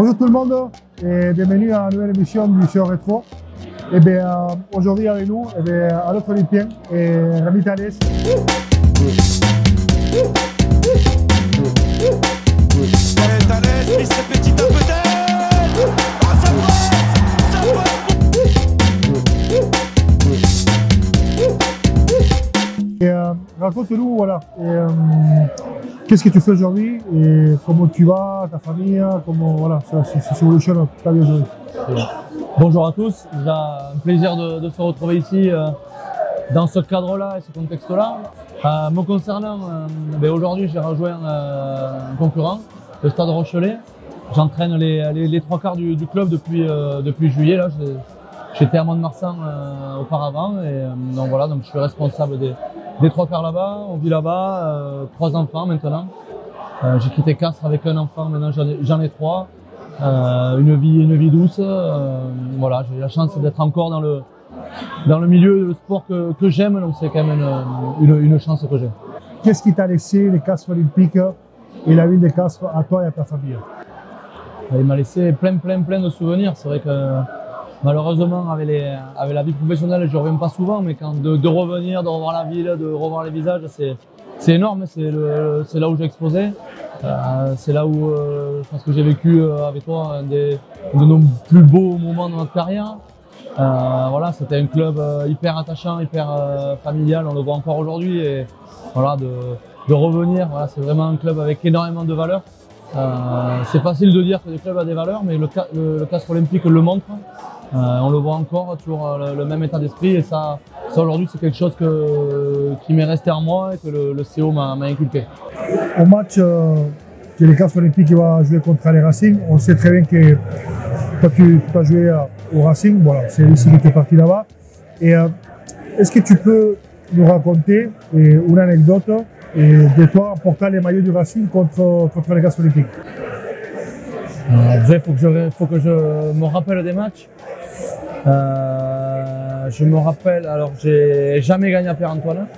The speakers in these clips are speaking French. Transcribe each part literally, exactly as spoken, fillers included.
Bonjour tout le monde et bienvenue à la nouvelle émission du show Rétro. Et bien euh, aujourd'hui avec nous, et bien, à l'autre Olympien, et Rémi Talès. Et euh, raconte-nous, voilà, et, euh, qu'est-ce que tu fais aujourd'hui et comment tu vas, ta famille, comment, voilà, c'est sur le chemin que tu as vu aujourd'hui. Bonjour à tous, déjà un plaisir de, de se retrouver ici euh, dans ce cadre-là et ce contexte-là. Euh, me concernant, euh, ben aujourd'hui j'ai rejoint euh, un concurrent, le Stade Rochelais. J'entraîne les, les, les trois quarts du, du club depuis, euh, depuis juillet. Là, j'étais à Mont-de-Marsan euh, auparavant et euh, donc voilà, donc je suis responsable des, des trois quarts là-bas. On vit là-bas, euh, trois enfants maintenant. Euh, j'ai quitté Castres avec un enfant, maintenant j'en ai, ai trois. Euh, une vie, une vie douce. Euh, voilà, j'ai la chance d'être encore dans le dans le milieu du sport que, que j'aime, donc c'est quand même une, une, une chance que j'ai. Qu'est-ce qui t'a laissé les Castres Olympiques et la ville de Castres à toi et à ta famille? Il m'a laissé plein, plein, plein de souvenirs. C'est vrai que malheureusement, avec les, avec la vie professionnelle, je reviens pas souvent, mais quand de, de revenir, de revoir la ville, de revoir les visages, c'est c'est énorme. C'est c'est là où j'ai explosé. Euh, c'est là où euh, je pense que j'ai vécu euh, avec toi un, des, un de nos plus beaux moments de notre carrière. Euh, voilà, c'était un club euh, hyper attachant, hyper euh, familial, on le voit encore aujourd'hui. Et voilà, de, de revenir, voilà, c'est vraiment un club avec énormément de valeurs. Euh, c'est facile de dire que le club a des valeurs, mais le, le, le Castres Olympique le montre. Euh, on le voit encore, toujours le, le même état d'esprit. Et ça, ça aujourd'hui, c'est quelque chose que, qui m'est resté en moi et que le, le C O m'a inculqué. Au match euh, que les Castres Olympiques vont jouer contre les Racing, on sait très bien que quand tu as joué euh, au Racing, voilà, c'est ici que tu es parti là-bas. Et euh, est-ce que tu peux nous raconter et, une anecdote et, de toi en portant les maillots du Racing contre, contre les Castres Olympiques? Il faut, faut que je me rappelle des matchs. Euh, je me rappelle, alors j'ai jamais gagné à Pierre-Antoine.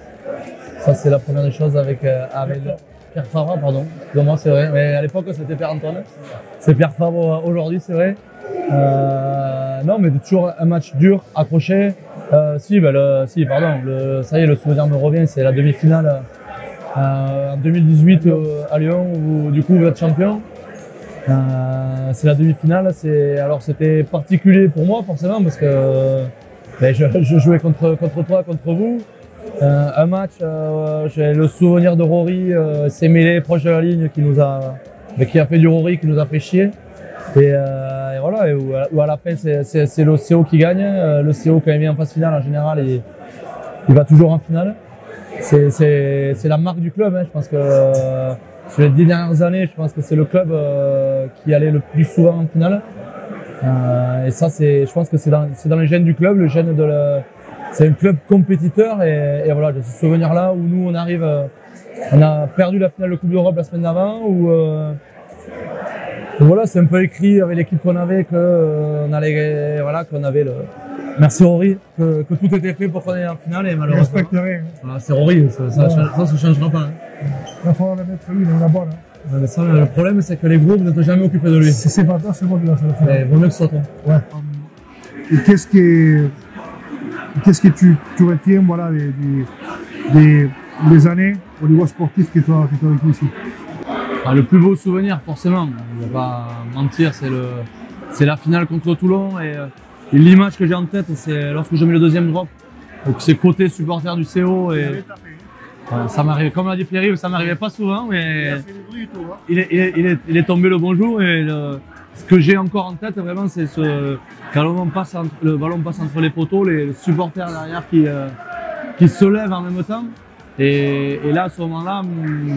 Ça, c'est la première des choses avec, euh, avec Pierre-Fabre, pardon. Moi, c'est vrai. Mais à l'époque, c'était Pierre-Antoine. C'est Pierre-Fabre aujourd'hui, c'est vrai. Euh, non, mais toujours un match dur, accroché. Euh, si, ben le, si, pardon. Le, ça y est, le souvenir me revient. C'est la demi-finale euh, en deux mille dix-huit euh, à Lyon, où du coup, vous êtes champion. Euh, c'est la demi-finale. Alors, c'était particulier pour moi, forcément, parce que ben, je, je jouais contre, contre toi, contre vous. Euh, un match, euh, j'ai le souvenir de Rory, euh, s'est mêlé proche de la ligne, qui nous a, qui a fait du Rory, qui nous a fait chier. Et, euh, et voilà, et où, où à la fin, c'est le C O qui gagne. Euh, le C O, quand il est en phase finale, en général, il, il va toujours en finale. C'est la marque du club. Hein. Je pense que euh, sur les dix dernières années, je pense que c'est le club euh, qui allait le plus souvent en finale. Euh, et ça, je pense que c'est dans, dans les gènes du club, le gène de la. C'est un club compétiteur et, et voilà, j'ai ce souvenir-là où nous on arrive, euh, on a perdu la finale de Coupe d'Europe la semaine d'avant, où euh, voilà, c'est un peu écrit avec l'équipe qu'on avait, qu'on euh, allait, voilà, qu'on avait le. Merci Rory, que, que tout était fait pour qu'on aille en finale et malheureusement. Voilà, c'est Rory, ça, ça, ça, ça se changera pas. Hein. Il va falloir la mettre lui, on la bonne. Hein. Ouais, ça, le problème c'est que les gros vous n'êtes jamais occupés de lui. Si c'est pas toi, c'est moi qui dois faire la finale. Il vaut mieux que ce soit toi. Ouais. Et qu'est-ce qui est. Qu'est-ce que tu, tu retiens voilà, des, des, des années au niveau sportif que tu as vécu ici? Ah, le plus beau souvenir, forcément, on ne va pas mentir, c'est la finale contre Toulon. Et, et l'image que j'ai en tête, c'est lorsque je mets le deuxième drop. Donc c'est côté supporter du C O. Et, euh, ça m'arrivait, comme l'a dit Pierre-Yves, ça ne m'arrivait pas souvent. Mais il est, il, est, il, est, il est tombé le bonjour. Et le, ce que j'ai encore en tête, vraiment, c'est ce, quand le ballon, passe entre, le ballon passe entre les poteaux, les supporters derrière qui, euh, qui se lèvent en même temps. Et, et là, à ce moment-là,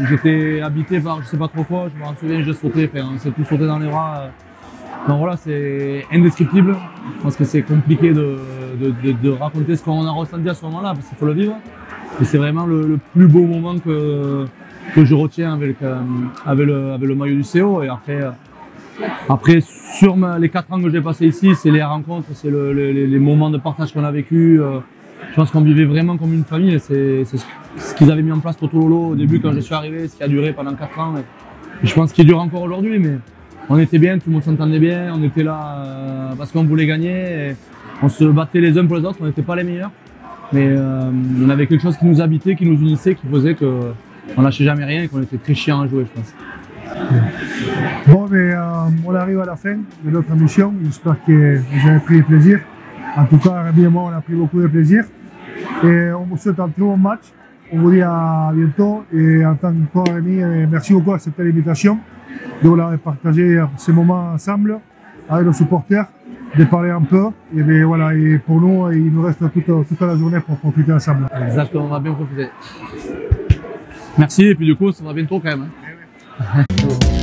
j'étais habité par je sais pas trop quoi, je me souviens, j'ai sauté, enfin, on s'est tous sauté dans les bras. Donc voilà, c'est indescriptible. Je pense que c'est compliqué de, de, de, de raconter ce qu'on a ressenti à ce moment-là, parce qu'il faut le vivre. Et c'est vraiment le, le plus beau moment que, que je retiens avec, avec, le, avec le maillot du C O. Et après, Après, sur ma, les quatre ans que j'ai passé ici, c'est les rencontres, c'est le, le, les moments de partage qu'on a vécu. Euh, je pense qu'on vivait vraiment comme une famille. C'est ce, ce qu'ils avaient mis en place au Toulolo au début quand je suis arrivé, ce qui a duré pendant quatre ans. Et, et je pense qu'il dure encore aujourd'hui, mais on était bien, tout le monde s'entendait bien, on était là euh, parce qu'on voulait gagner. Et on se battait les uns pour les autres, on n'était pas les meilleurs. Mais euh, on avait quelque chose qui nous habitait, qui nous unissait, qui faisait qu'on lâchait jamais rien et qu'on était très chiant à jouer, je pense. Bon, mais euh, on arrive à la fin de notre émission. J'espère que vous avez pris plaisir. En tout cas, Rémi et moi, on a pris beaucoup de plaisir. Et on vous souhaite un très bon match. On vous dit à bientôt. Et en tant que toi, Rémi, merci beaucoup d'accepter l'invitation, de vouloir partager ces moments ensemble avec nos supporters, de parler un peu. Et bien, voilà, et pour nous, il nous reste toute, toute la journée pour profiter ensemble. Exactement, on va bien profiter. Merci, et puis du coup, ça va bientôt quand même. Hein.